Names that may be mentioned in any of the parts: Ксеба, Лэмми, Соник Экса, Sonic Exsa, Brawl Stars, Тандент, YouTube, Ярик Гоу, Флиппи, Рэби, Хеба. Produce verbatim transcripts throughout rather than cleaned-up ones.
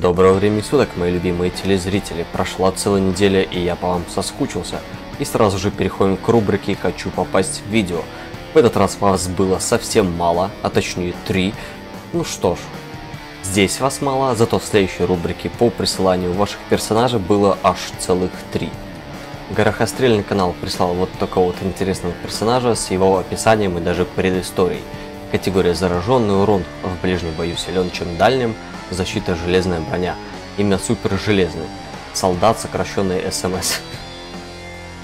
Доброго времени суток, мои любимые телезрители. Прошла целая неделя, и я по вам соскучился. И сразу же переходим к рубрике «Хочу попасть в видео». В этот раз вас было совсем мало, а точнее три. Ну что ж, здесь вас мало, зато в следующей рубрике по присыланию ваших персонажей было аж целых три. Горохострельный канал прислал вот такого вот интересного персонажа с его описанием и даже предысторией. Категория «Зараженный», урон в ближнем бою силен, чем дальнем, защита «Железная броня», имя «Супер Железный», солдат, сокращенный СМС.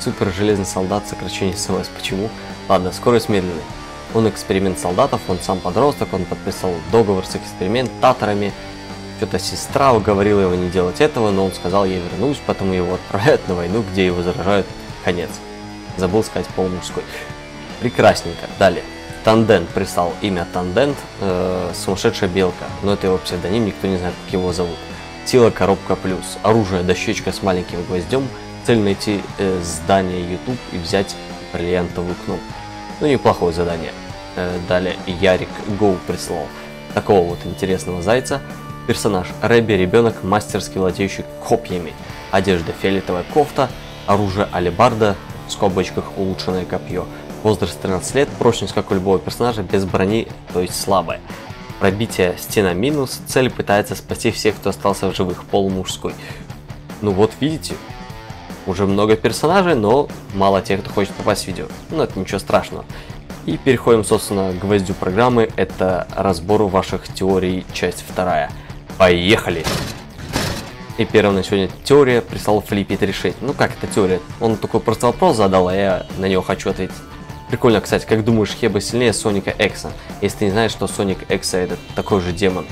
Супер Железный солдат, сокращение СМС, почему? Ладно, скорость медленная. Он эксперимент солдатов, он сам подросток, он подписал договор с экспериментаторами. Что-то сестра уговорила его не делать этого, но он сказал: я вернусь, потом его отправляют на войну, где его заражают. Конец. Забыл сказать полумужской. Прекрасненько. Далее. Тандент прислал имя Тандент, э, сумасшедшая белка, но это его псевдоним, никто не знает, как его зовут. Тело коробка плюс, оружие дощечка с маленьким гвоздем, цель найти э, здание YouTube и взять бриллиантовую кнопку. Ну, неплохое задание. Э, далее Ярик Гоу прислал такого вот интересного зайца. Персонаж Рэби, ребенок, мастерски владеющий копьями, одежда фиолетовая кофта, оружие алебарда, в скобочках улучшенное копье. Возраст тринадцать лет, прочность, как у любого персонажа, без брони, то есть слабая. Пробитие стена минус, цель пытается спасти всех, кто остался в живых, полумужской. Ну вот видите, уже много персонажей, но мало тех, кто хочет попасть в видео. Но это ничего страшного. И переходим, собственно, к гвоздю программы, это разбор ваших теорий, часть вторая. Поехали! И первым на сегодня теория прислал Флиппи три шесть. Ну как это теория? Он такой просто вопрос задал, а я на него хочу ответить. Прикольно, кстати, как думаешь, Хеба сильнее Соника Экса? Если ты не знаешь, что Соник Экса — это такой же демон.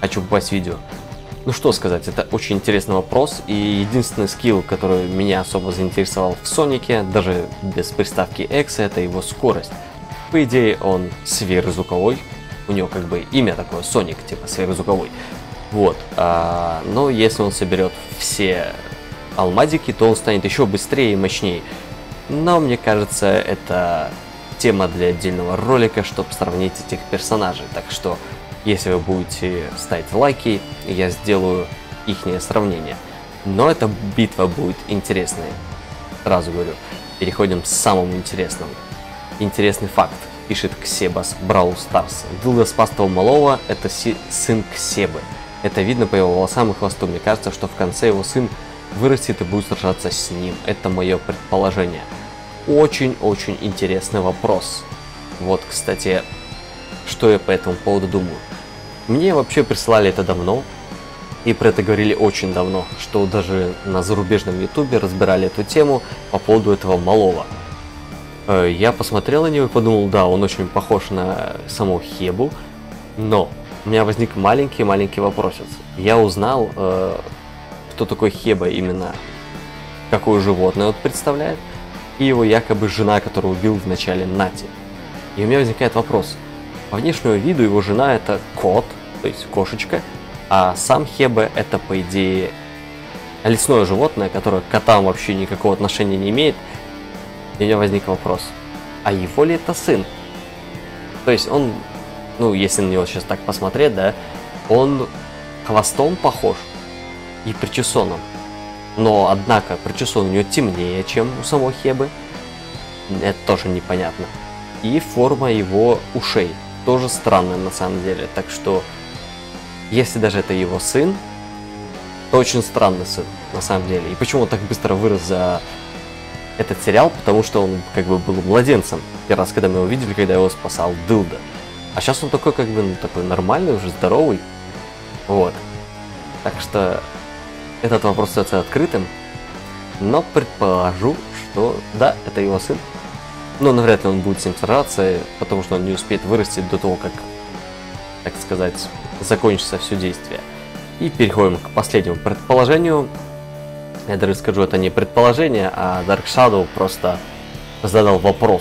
Хочу попасть в видео. Ну что сказать, это очень интересный вопрос, и единственный скилл, который меня особо заинтересовал в Сонике, даже без приставки Экса, это его скорость. По идее, он сверхзвуковой, у него как бы имя такое, Соник, типа сверхзвуковой. Вот, а, но если он соберет все алмазики, то он станет еще быстрее и мощнее. Но мне кажется, это тема для отдельного ролика, чтобы сравнить этих персонажей. Так что, если вы будете ставить лайки, я сделаю ихнее сравнение. Но эта битва будет интересной. Сразу говорю, переходим к самому интересному. Интересный факт, пишет Ксебас Brawl Stars. Долгоспастого малого — это си сын Ксебы. Это видно по его волосам и хвосту. Мне кажется, что в конце его сын вырастет и будет сражаться с ним. Это мое предположение. Очень-очень интересный вопрос. Вот, кстати, что я по этому поводу думаю. Мне вообще прислали это давно, и про это говорили очень давно, что даже на зарубежном ютубе разбирали эту тему по поводу этого малого. Я посмотрел на него и подумал, да, он очень похож на саму Хебу, но у меня возник маленький-маленький вопросец. Я узнал, э, кто такой Хеба именно, какое животное он представляет, и его якобы жена, которую убил в начале Нати. И у меня возникает вопрос. По внешнему виду его жена — это кот, то есть кошечка, а сам Хеба — это, по идее, лесное животное, которое к котам вообще никакого отношения не имеет. И у меня возник вопрос, а его ли это сын? То есть он... Ну, если на него сейчас так посмотреть, да, он хвостом похож и причесоном. Но, однако, причесон у него темнее, чем у самого Хебы. Это тоже непонятно. И форма его ушей тоже странная на самом деле. Так что, если даже это его сын, то очень странный сын на самом деле. И почему он так быстро вырос за этот сериал? Потому что он как бы был младенцем. Первый раз, когда мы его видели, когда его спасал Дылда. А сейчас он такой, как бы, ну, такой нормальный, уже здоровый. Вот. Так что этот вопрос остается открытым. Но предположу, что да, это его сын. Но навряд ли он будет с ним сражаться, потому что он не успеет вырасти до того, как, так сказать, закончится все действие. И переходим к последнему предположению. Я даже скажу, это не предположение, а Dark Shadow просто задал вопрос.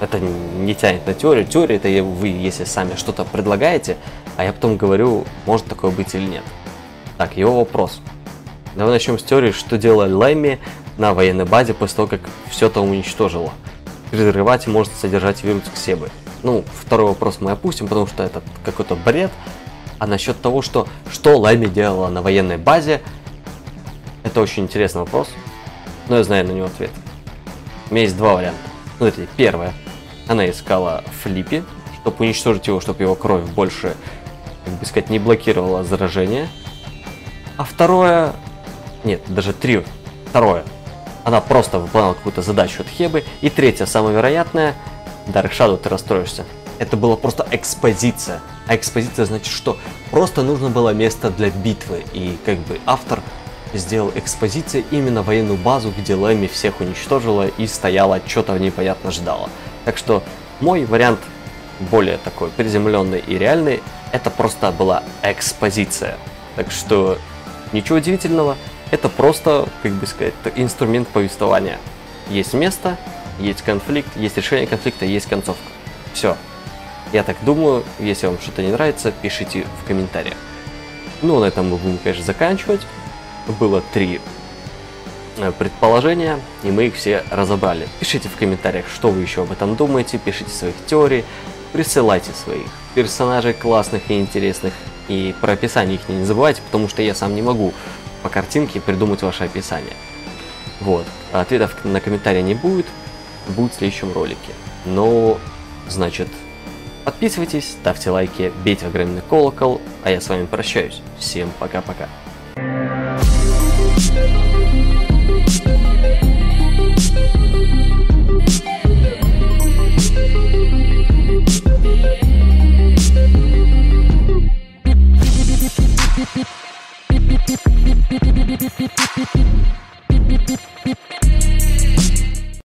Это не тянет на теорию. Теория — это вы, если сами что-то предлагаете, а я потом говорю, может такое быть или нет. Так, его вопрос. Давай начнем с теории, что делали Лэмми на военной базе после того, как все это уничтожило. Перерывать может содержать вирус Ксебы. Ну, второй вопрос мы опустим, потому что это какой-то бред. а насчет того, что, что Лайми делала на военной базе, это очень интересный вопрос, но я знаю на него ответ. У меня есть два варианта. Смотрите, первое. Она искала Флиппи, чтобы уничтожить его, чтобы его кровь больше, как бы сказать, не блокировала заражение. А второе... Нет, даже три. Второе. Она просто выполняла какую-то задачу от Хебы. И третье, самое вероятное. Дарк Шадоу, ты расстроишься. Это была просто экспозиция. А экспозиция значит, что просто нужно было место для битвы. И как бы автор сделал экспозицией именно военную базу, где Лэми всех уничтожила и стояла, что-то непонятно ждала. Так что мой вариант более такой приземленный и реальный. Это просто была экспозиция. Так что ничего удивительного. Это просто, как бы сказать, инструмент повествования. Есть место, есть конфликт, есть решение конфликта, есть концовка. Все. Я так думаю, если вам что-то не нравится, пишите в комментариях. Ну, на этом мы будем, конечно, заканчивать. Было три предположения, и мы их все разобрали. Пишите в комментариях, что вы еще об этом думаете, пишите своих теорий, присылайте своих персонажей классных и интересных. И про описание их не забывайте, потому что я сам не могу по картинке придумать ваше описание. Вот. Ответов на комментарии не будет, будет в следующем ролике. Но, значит, подписывайтесь, ставьте лайки, бейте в огромный колокол, а я с вами прощаюсь. Всем пока-пока.